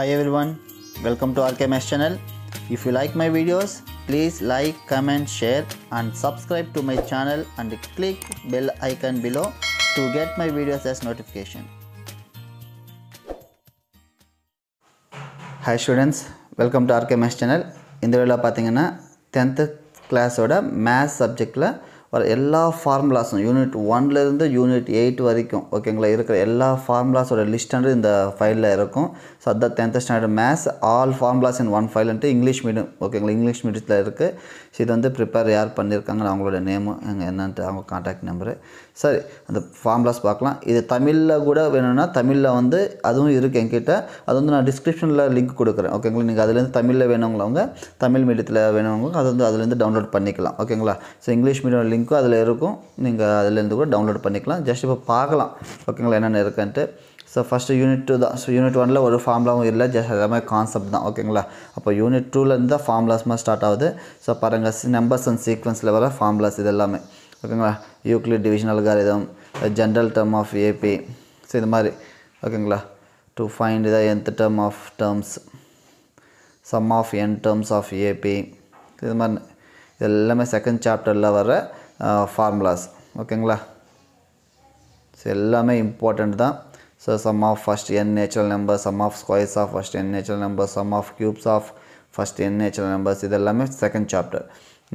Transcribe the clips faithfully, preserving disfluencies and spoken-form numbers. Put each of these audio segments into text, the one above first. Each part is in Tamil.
Hi everyone, welcome to R K Maths Channel. If you like my videos, please like, comment, share and subscribe to my channel and click bell icon below to get my videos as notification. Hi students, welcome to R K Maths Channel. In the video pathina tenth class oda math subject la வர எல்லா ஃபார்முலாஸும் யூனிட் ஒன்லேருந்து யூனிட் எயிட் வரைக்கும் ஓகேங்களா இருக்கிற எல்லா ஃபார்முலாஸோட லிஸ்ட்டு இந்த ஃபைலில் இருக்கும். ஸோ அதுதான் tenth standard maths all formulas in one ஃபைல்ன்ட்டு இங்கிலீஷ் மீடியம் ஓகேங்களா இங்கிலீஷ் மீடியத்தில் இருக்குது. ஸோ இது வந்து ப்ரிப்பேர் யார் பண்ணியிருக்காங்கன்னு அவங்களோட நேமும் எங்கள் என்னன்ட்டு அவங்க கான்டாக்ட் நம்பரு. சரி, அந்த ஃபார்முலாஸ் பார்க்கலாம். இது தமிழில் கூட வேணும்னா தமிழில் வந்து அதுவும் இருக்குது என்கிட்ட. அது வந்து நான் டிஸ்கிரிப்ஷனில் லிங்க் கொடுக்குறேன் ஓகேங்களா. நீங்கள் அதுலேருந்து தமிழில் வேணுங்களவங்க தமிழ் மீடியத்தில் வேணுவங்க அது வந்து அதுலேருந்து டவுன்லோட் பண்ணிக்கலாம் ஓகேங்களா. ஸோ இங்கிலீஷ் மீடியம் லிங்க்கும் அதில் இருக்கும், நீங்கள் அதுலேருந்து கூட டவுன்லோட் பண்ணிக்கலாம். ஜஸ்ட் இப்போ பார்க்கலாம் ஓகேங்களா என்னென்ன இருக்குன்ட்டு. ஸோ ஃபஸ்ட்டு யூனிட் டூ தான். ஸோ யூனிட் ஒன்னில் ஒரு ஃபார்முலாவும் இல்லை, ஜஸ்ட் எல்லாமே கான்செப்ட் தான் ஓகேங்களா. அப்போ யூனிட் டூலேருந்து தான் ஃபார்முலாஸ் மாதிரி ஸ்டார்ட் ஆகுது. ஸோ பாருங்கள், நம்பர்ஸ் அண்ட் சீக்வன்ஸில் வர ஃபார்முலாஸ் இது எல்லாமே ஓகேங்களா. Euclid division algorithm, general term of AP, so இது மாதிரி ஓகேங்களா. To find the nth term of terms, sum of n terms of AP, இது மாதிரி இது எல்லாமே செகண்ட் சாப்டரில் வர ஃபார்முலாஸ் ஓகேங்களா. ஸோ எல்லாமே இம்பார்ட்டண்ட் தான். So sum of first n natural number, sum of squares of first n natural number, sum of cubes of first n natural numbers, இது எல்லாமே செகண்ட் சாப்டர்.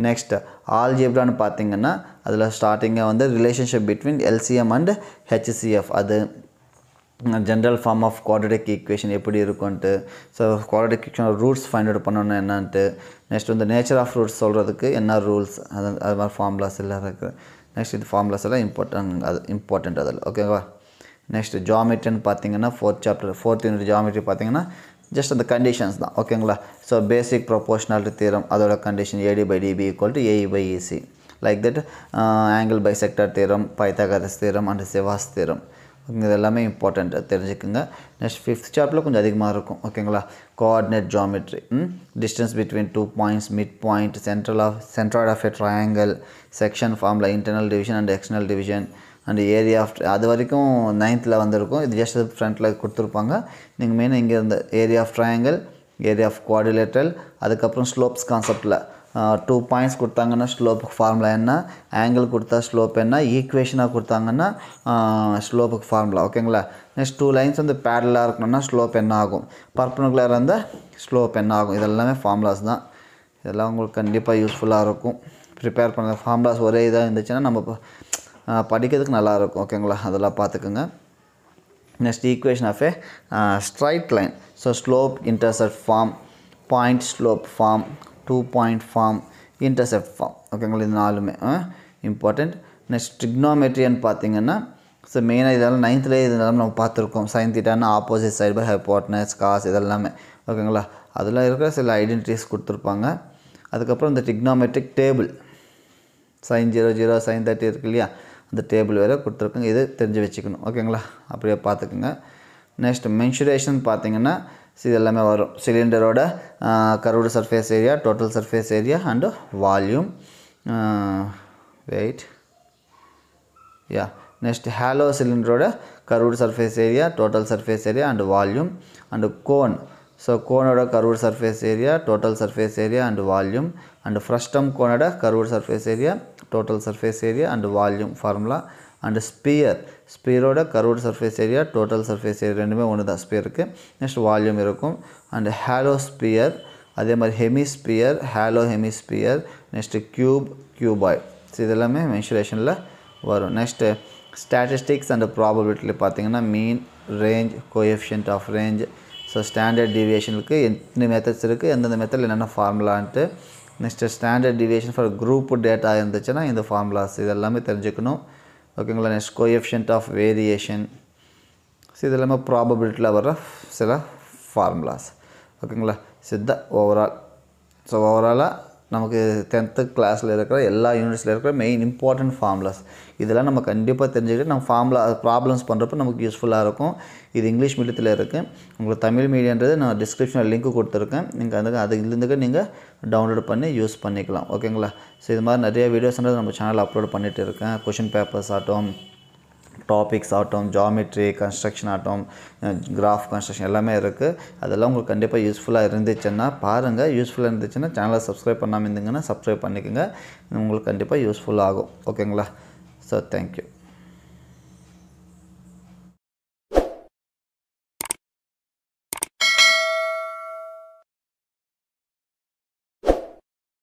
நெக்ஸ்ட் ஆல்ஜிப்ரான்னு பார்த்தீங்கன்னா அதில் ஸ்டார்டிங்காக வந்து relationship between LCM and HCF, அது general form of quadratic equation எப்படி இருக்குன்ட்டு. So quadratic equation roots find out பண்ணணும் என்னான்ட்டு. நெக்ஸ்ட் வந்து நேச்சர் ஆஃப் ரூட்ஸ் சொல்கிறதுக்கு என்ன ரூல்ஸ், அது அது மாதிரி ஃபார்முலாஸ் எல்லாம் இருக்குது. நெக்ஸ்ட் இது ஃபார்முலாஸ் எல்லாம் இம்பார்ட்டன்ட், அது இம்பார்ட்டண்ட் அதில் ஓகேவா. நெக்ஸ்ட் ஜாமெட்ரின்னு பார்த்தீங்கன்னா fourth chapter fourth unit geometry பார்த்தீங்கன்னா ஜஸ்ட் அந்த கண்டிஷன்ஸ் தான் ஓகேங்களா. ஸோ பேசிக் ப்ரொபோஷனாலிட்டி தியரம், அதோட condition AD by DB equal to AE by EC, like that angle bisector theorem, Pythagoras theorem and Ceva's theorem, இது எல்லாமே இம்பார்ட்டண்ட் தெரிஞ்சுக்குங்க. நெக்ஸ்ட் ஃபிஃப்த் சாப்டரில் கொஞ்சம் அதிகமாக இருக்கும் ஓகேங்களா. Coordinate geometry, distance between two points, mid point, central of centroid of a triangle, section ஃபார்மில் internal division and external division and area of, அது வரைக்கும் நைன்த்தில் வந்துருக்கும். இது ஜஸ்ட் ஃப்ரண்ட்டில் கொடுத்துருப்பாங்க. நீங்கள் மெயின் இங்கே இருந்த area of triangle, area of quadrilateral, அதுக்கப்புறம் ஸ்லோப்ஸ் கான்செப்டில் டூ பாயிண்ட்ஸ் கொடுத்தாங்கன்னா ஸ்லோப்புக்கு ஃபார்முலா என்ன, ஆங்கிள் கொடுத்தா ஸ்லோப் என்ன, ஈக்குவேஷனாக கொடுத்தாங்கன்னா ஸ்லோப்புக்கு ஃபார்முலா ஓகேங்களா. நெக்ஸ்ட் டூ லைன்ஸ் வந்து பேரலாக இருக்கணும்னா ஸ்லோப் என்ன ஆகும், பர்பெண்டிகுலராக இருந்தால் ஸ்லோப் என்ன ஆகும், இதெல்லாமே ஃபார்முலாஸ் தான். இதெல்லாம் உங்களுக்கு கண்டிப்பாக யூஸ்ஃபுல்லாக இருக்கும். ப்ரிப்பேர் பண்ணுற ஃபார்முலாஸ் ஒரே இதாக இருந்துச்சுன்னா நம்ம படிக்கிறதுக்கு நல்லாயிருக்கும் ஓகேங்களா. அதெல்லாம் பார்த்துக்குங்க. Next equation of a straight line, so slope intercept form, point slope form, two point form, intercept form ஓகேங்களா. இது நாலுமே இம்பார்ட்டண்ட். நெக்ஸ்ட் ட்ரிக்னோமெட்ரின்னு பார்த்தீங்கன்னா ஸோ மெயினாக இதெல்லாம் நைன்த்துலேயே இதெல்லாம் நம்ம பார்த்துருக்கோம். சைன் தீட்டானா opposite side by hypotenuse cos, இதெல்லாமே ஓகேங்களா. அதில் இருக்கிற சில ஐடென்டிட்டிஸ் கொடுத்துருப்பாங்க. அதுக்கப்புறம் இந்த trigonometric table, sine zero zero sine thirty இருக்குது இல்லையா, அந்த டேபிள் வேறு கொடுத்துருக்குங்க. இது தெரிஞ்சு வச்சுக்கணும் ஓகேங்களா, அப்படியே பார்த்துக்குங்க. நெக்ஸ்ட் மென்சுரேஷன் பார்த்தீங்கன்னா இது எல்லாமே வரும். சிலிண்டரோட curved surface area, total surface area and volume, wait யா. நெக்ஸ்ட் ஹாலோ சிலிண்டரோட curved surface area, total surface area and volume and cone. So கோனோட curved surface area, total surface area and volume and frustum கோனோட curved surface area, total surface area and volume formula. And sphere, ஸ்பியரோட curved surface area, total surface area, ரெண்டுமே ஒன்று தான் ஸ்பியருக்கு. நெக்ஸ்ட் வால்யூம் இருக்கும். அண்டு ஹாலோ ஸ்பியர், அதே மாதிரி hemisphere, hollow hemisphere. Next cube, cuboid, so இதெல்லாமே மென்சுரேஷனில் வரும். நெக்ஸ்ட்டு ஸ்டாட்டிஸ்டிக்ஸ் அண்டு ப்ராபபிலிட்டியில் பார்த்தீங்கன்னா mean, range, coefficient of range, so standard டிவியேஷனுக்கு எத்தனை மெத்தட்ஸ் இருக்குது, எந்தெந்த மெத்தடில் என்னென்ன ஃபார்முலான்ட்டு. Next standard deviation for group data இருந்துச்சுன்னா இந்த ஃபார்முலாஸ் இது எல்லாமே தெரிஞ்சுக்கணும் ஓகேங்களா. Next coefficient of variation, so இது எல்லாமே ப்ராபபிலிட்டியில் வர சில ஃபார்முலாஸ் ஓகேங்களா. சித்த ஓவரால் ஸோ ஓவராலாக நமக்கு டென்த்து கிளாஸில் இருக்கிற எல்லா யூனிட்ஸில் இருக்கிற மெயின் இம்பார்ட்டண்ட் ஃபார்முலாஸ் இதெல்லாம் நம்ம கண்டிப்பாக தெரிஞ்சுக்கிட்டு நம்ம ஃபார்முலா ப்ராப்ளம்ஸ் பண்ணுறப்போ நமக்கு யூஸ்ஃபுல்லாக இருக்கும். இது இங்கிலீஷ் மீடியத்தில் இருக்குது. உங்களுக்கு தமிழ் மீடியன்றது நான் டிஸ்கிரிப்ஷனில் லிங்க் கொடுத்துருக்கேன். நீங்கள் அதுக்கு அதுலேருந்து நீங்கள் டவுன்லோட் பண்ணி யூஸ் பண்ணிக்கலாம் ஓகேங்களா. ஸோ இது மாதிரி நிறைய வீடியோஸ்ன்றது நம்ம சேனலில் அப்லோட் பண்ணிகிட்டு இருக்கேன். கொஷின் பேப்பர்ஸ் ஆகட்டும், டாபிக்ஸ் ஆகட்டும், ஜாமெட்ரி கன்ஸ்ட்ரக்ஷன் ஆகட்டும், கிராஃப் கன்ஸ்ட்ரக்ஷன் எல்லாமே இருக்குது. அதெல்லாம் உங்களுக்கு கண்டிப்பாக யூஸ்ஃபுல்லாக இருந்துச்சுன்னா பாருங்கள். யூஸ்ஃபுல்லாக இருந்துச்சுன்னா சேனலை சப்ஸ்கிரைப் பண்ணாமல் இருந்தீங்கன்னா சப்ஸ்கிரைப் பண்ணிக்கோங்க, உங்களுக்கு கண்டிப்பாக யூஸ்ஃபுல்லாகும். ஓகேங்களா? So thank you.